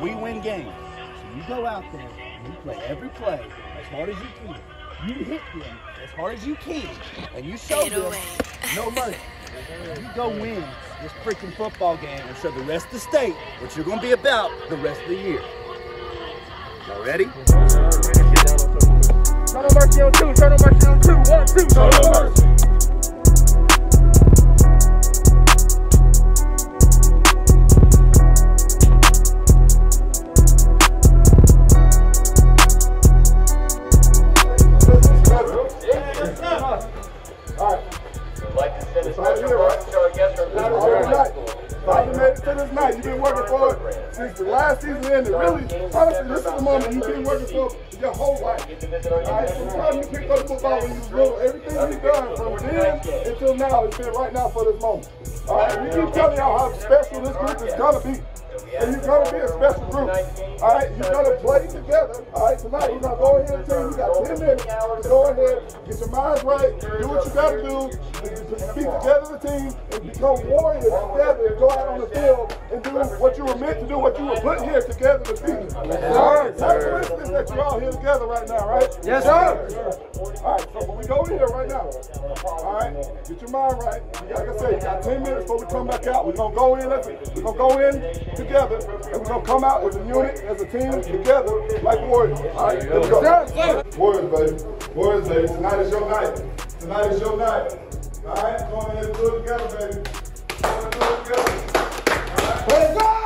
We win games. So you go out there and you play every play as hard as you can. You hit them as hard as you can, and you show them no mercy. You go win this freaking football game and show the rest of the state what you're going to be about the rest of the year. Y'all ready? Show no mercy on two, show no mercy on two, 1, 2, show no mercy. You've been working for it since the last season ended. Really, honestly, this is the moment you've been working for your whole life. Alright, from the time you picked up football when you was little, everything you've done from then until now has been right now for this moment. Alright, we keep telling y'all how special this group is gonna be. And you're gonna be a special group. Alright, you're gonna play together. Alright, tonight we're gonna go ahead and tell you, you got 10 minutes to go ahead, get your minds right, do what you gotta do, to be together as a team and become warriors together and go out on the field and do what you were meant to do, what you were put here together to be. Alright, that's the reason that you're all here together right now, right? Yes, sir. Alright, so when we go in here right now, alright, get your mind right. Like I said, you got 10 minutes before we come back out. We're gonna go in, we're gonna go in together, and we're gonna come out as a unit, as a team, together, like warriors. Alright, let's go. Warriors, baby. Warriors, baby. Tonight is your night. Tonight is your night. Alright, come on in and do it together, baby. Come on and do it together. Alright, let's go!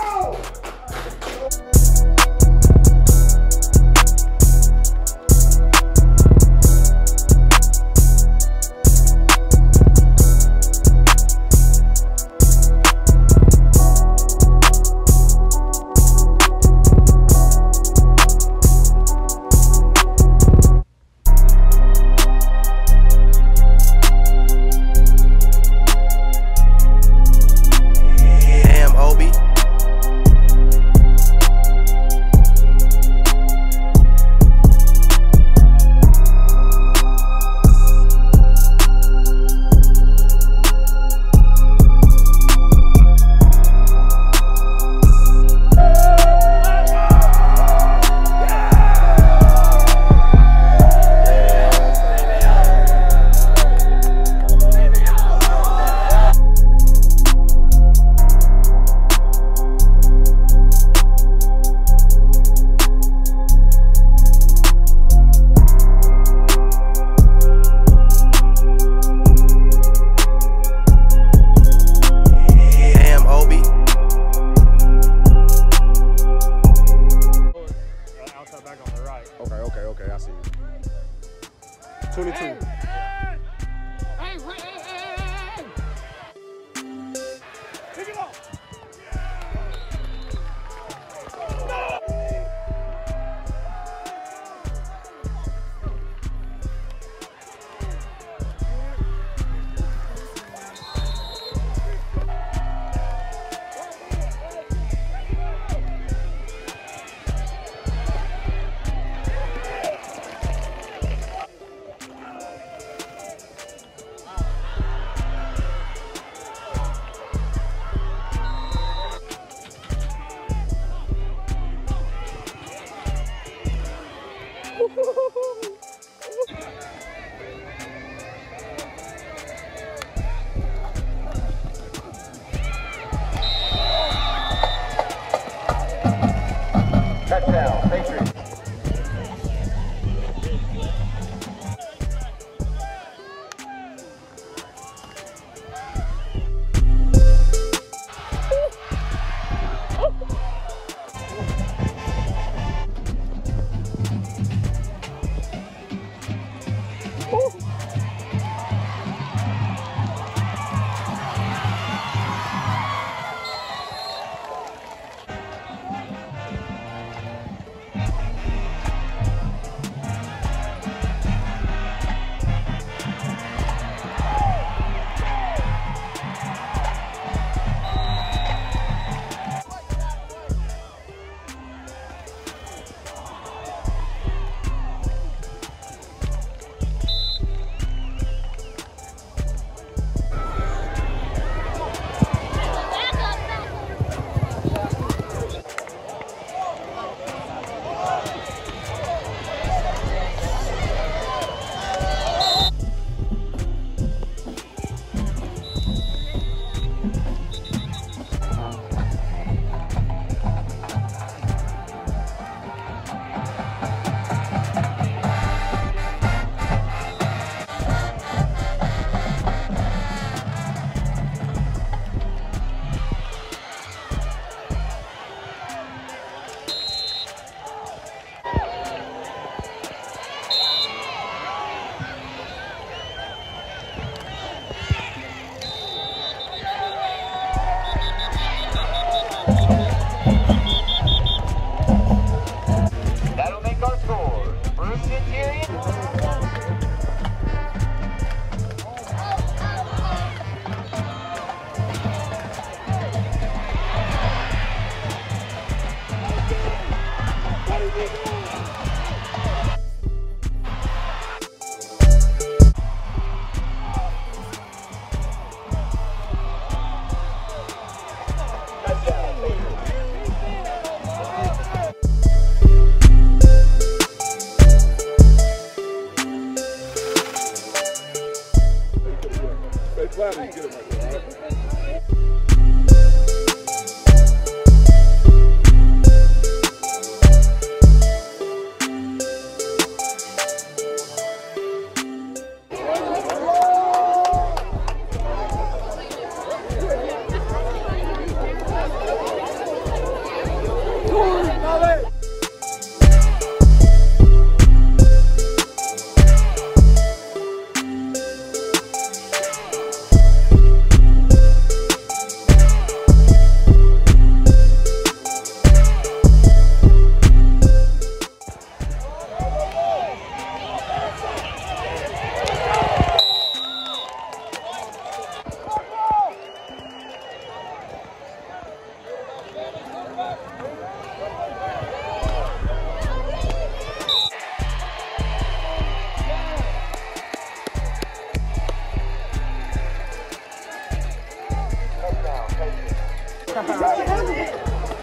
glad we did it right there, all right?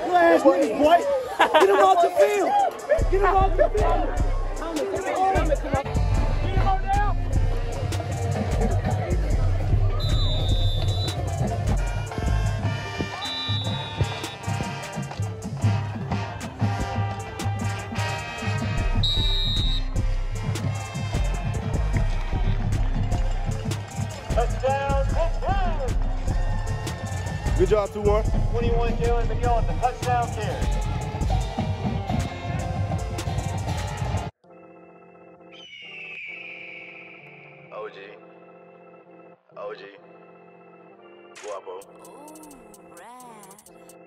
Last minute, boy. Get him off the field. Get him off the field. Get him on down. Touchdown. Good job, 2-1. 21 Jalen McGill at the touchdown carry. OG. Guapo. Ooh, rad.